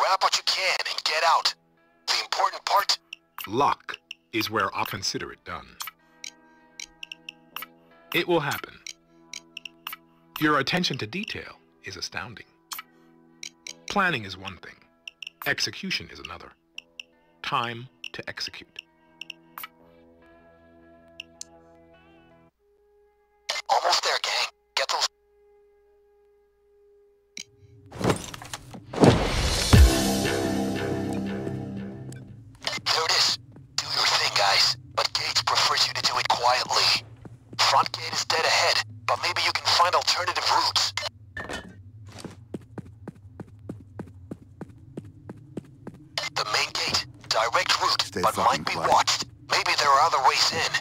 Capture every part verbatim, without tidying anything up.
grab what you can and get out. The important part? Luck is where I'll consider it done. It will happen. Your attention to detail is astounding. Planning is one thing. Execution is another. Time to execute. Almost there, gang. Get those... There it is. Do your thing, guys. But Gates prefers you to do it quietly. Front gate is dead ahead, but maybe you can find alternative routes. The main gate, direct route, Stay but might be quiet. watched. Maybe there are other ways in.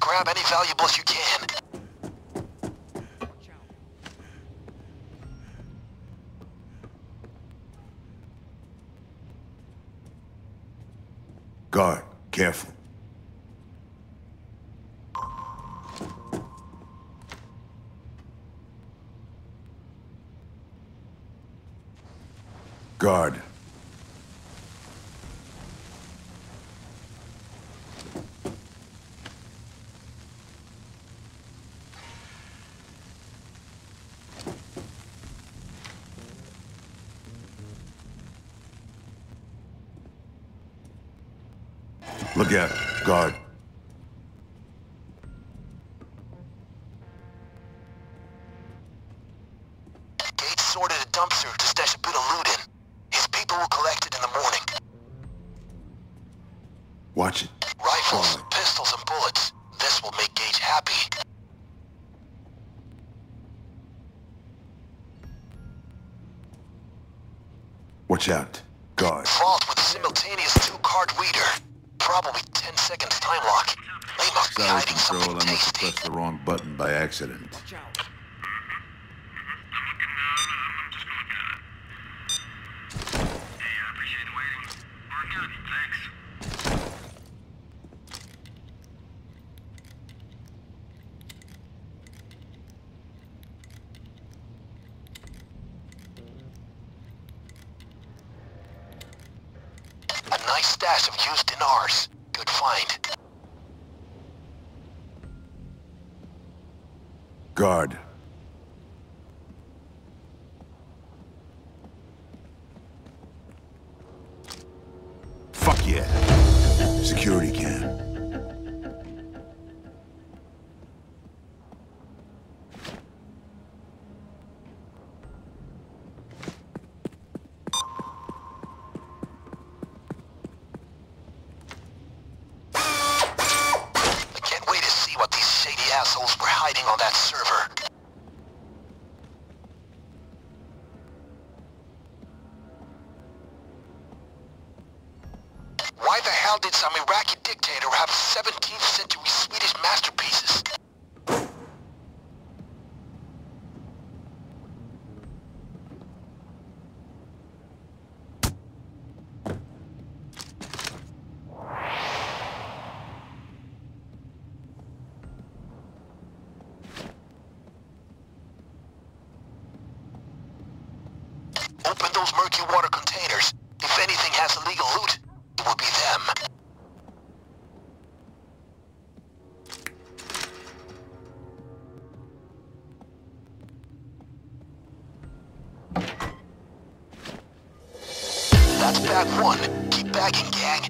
Grab any valuables you can. Guard, careful. Guard. Look out, guard. Gates sorted a dumpster to stash a bit of loot in. His people will collect it in the morning. Watch it. Rifles, Follow. pistols, and bullets. This will make Gates happy. Watch out, guard. Fault with simultaneous two-card reader. Probably ten seconds time lock. They must be hiding something tasty. I must have pressed the wrong button by accident. Nice stash of used dinars. Good find. Guard. Fuck yeah. Security cam. Assholes were hiding on that server. Why the hell did some Iraqi dictator have seventeenth century Swedish masterpieces? Open those murky water containers. If anything has illegal loot, it will be them. That's bag one. Keep bagging, gang.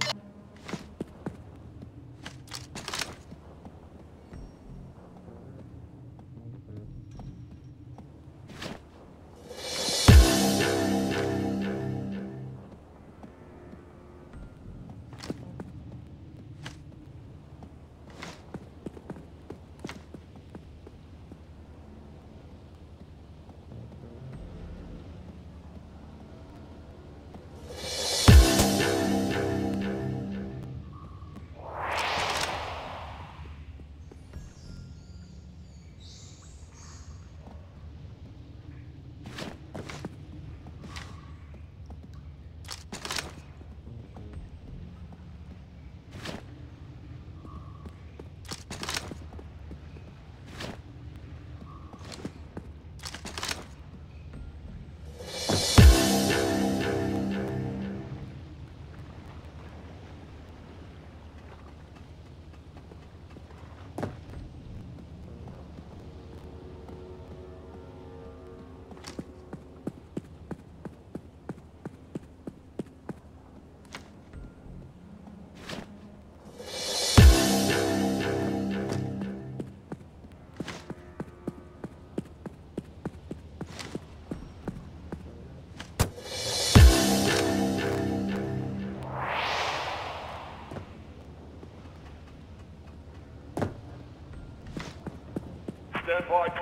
F R T,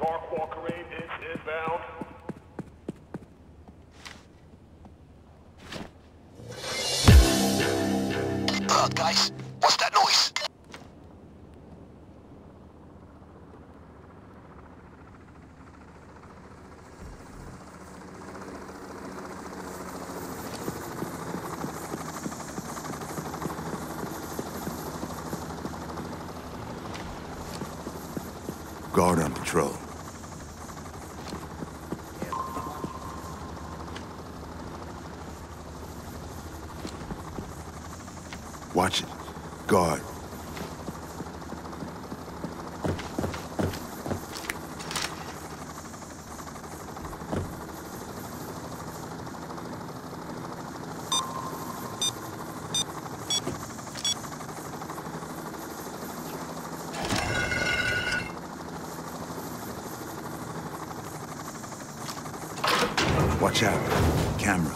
Dark Walker Aid is inbound. Uh, guys, what's that noise? Guard on patrol. Watch it. Guard. Watch out. Camera.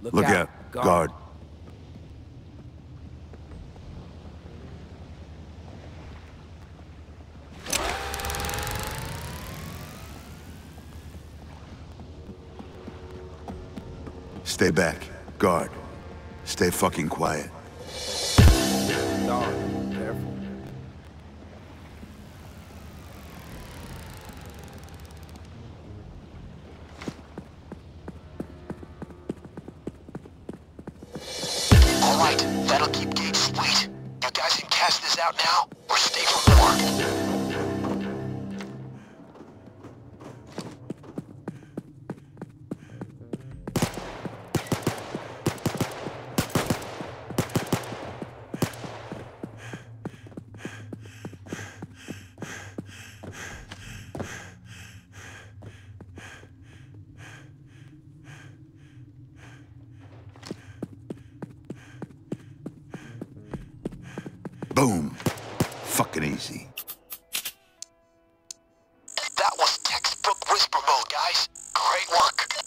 Look, Look out. out. Guard. Guard. Stay back. Guard. Stay fucking quiet. Guard. That'll keep Gates sweet. You guys can cash this out now, or stay for boom. Fucking easy. That was textbook whisper mode, guys. Great work.